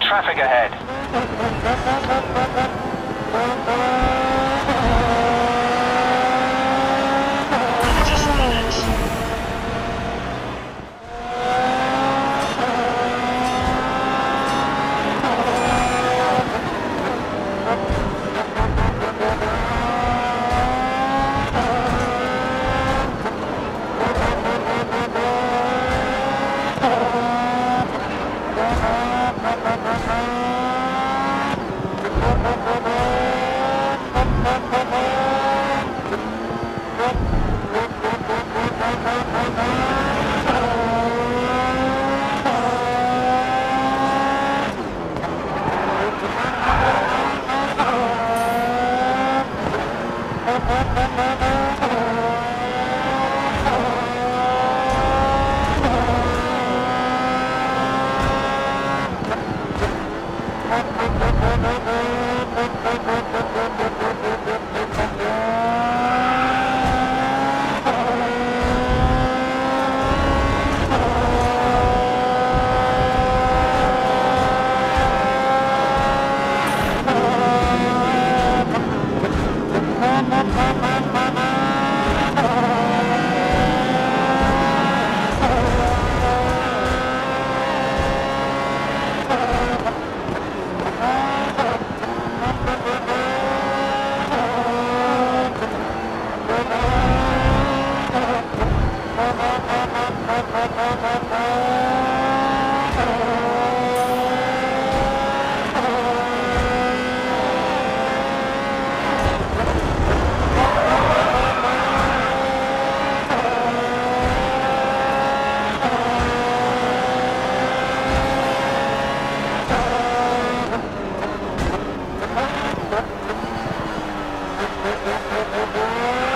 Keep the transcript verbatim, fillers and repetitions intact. Traffic ahead. We'll be right back.